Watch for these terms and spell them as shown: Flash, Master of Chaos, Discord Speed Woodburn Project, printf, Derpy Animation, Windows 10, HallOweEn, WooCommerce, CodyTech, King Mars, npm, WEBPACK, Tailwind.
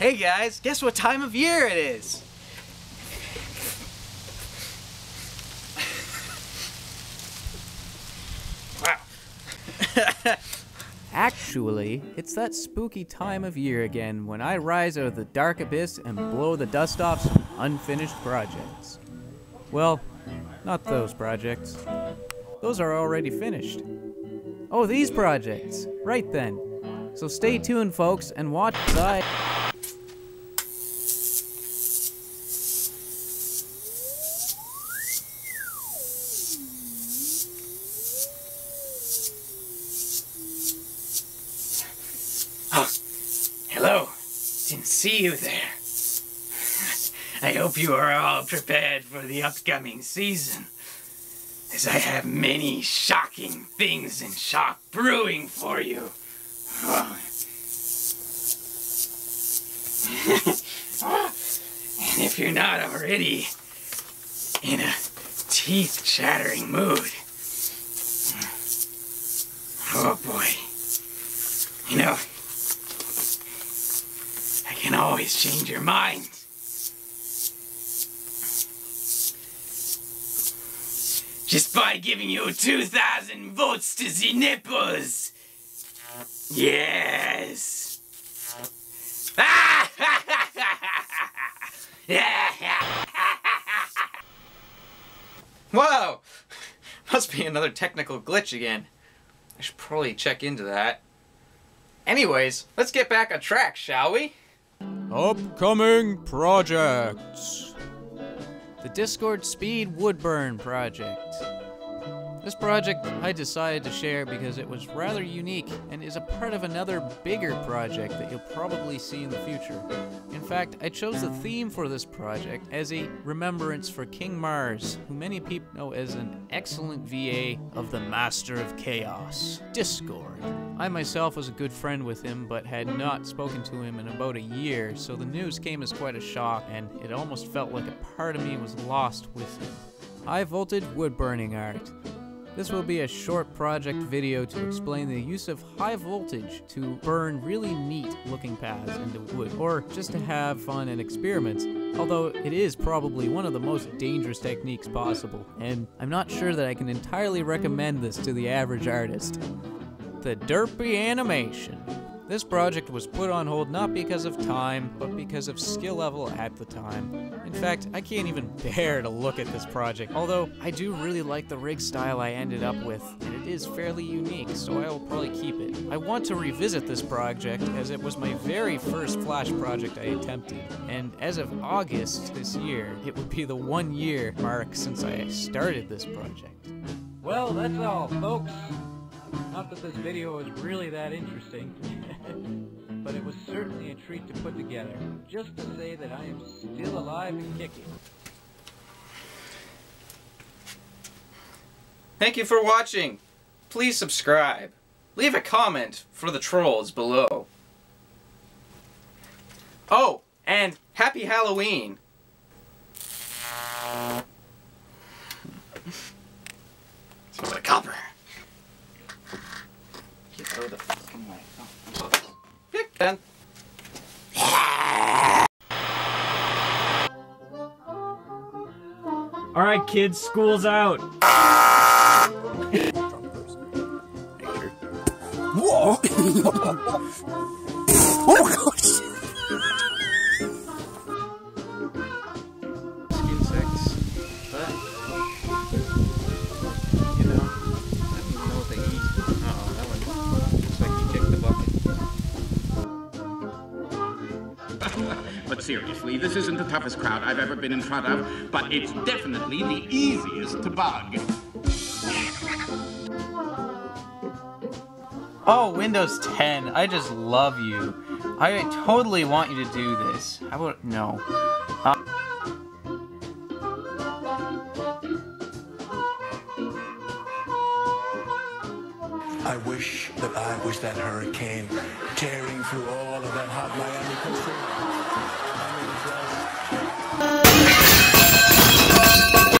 Hey guys, guess what time of year it is? Wow. Actually, it's that spooky time of year again when I rise out of the dark abyss and blow the dust off some unfinished projects. Well, not those projects. Those are already finished. Oh, these projects! Right then. So stay tuned, folks, and watch the... See you there. I hope you are all prepared for the upcoming season, as I have many shocking things in shock brewing for you. Oh. And if you're not already in a teeth-chattering mood, oh boy, you know, can always change your mind. Just by giving you 2,000 votes to the nipples. Yes. Whoa, must be another technical glitch again. I should probably check into that. Anyways, let's get back on track, shall we? Upcoming projects. The Discord Speed Woodburn Project. This project I decided to share because it was rather unique and is a part of another bigger project that you'll probably see in the future. In fact, I chose the theme for this project as a remembrance for King Mars, who many people know as an excellent VA of the Master of Chaos, Discord. I myself was a good friend with him, but had not spoken to him in about a year, so the news came as quite a shock, and it almost felt like a part of me was lost with him. High voltage wood burning art. This will be a short project video to explain the use of high voltage to burn really neat looking paths into wood, or just to have fun and experiments, although it is probably one of the most dangerous techniques possible, and I'm not sure that I can entirely recommend this to the average artist. The Derpy Animation. This project was put on hold not because of time, but because of skill level at the time. In fact, I can't even bear to look at this project, although I do really like the rig style I ended up with, and it is fairly unique, so I will probably keep it. I want to revisit this project as it was my very first Flash project I attempted, and as of August this year, it would be the 1 year mark since I started this project. Well, that's all, folks. Not that this video is really that interesting, but it was certainly a treat to put together. Just to say that I am still alive and kicking. Thank you for watching. Please subscribe. Leave a comment for the trolls below. Oh, and happy Halloween! Smells like copper. Go the fucking way. Oh. Pick then. Alright kids, school's out. Whoa! Oh gosh! But seriously, this isn't the toughest crowd I've ever been in front of, but it's definitely the easiest to bug. Oh, Windows 10, I just love you. I totally want you to do this. I would, no. I wish that I was that hurricane tearing through all of that hot Miami country.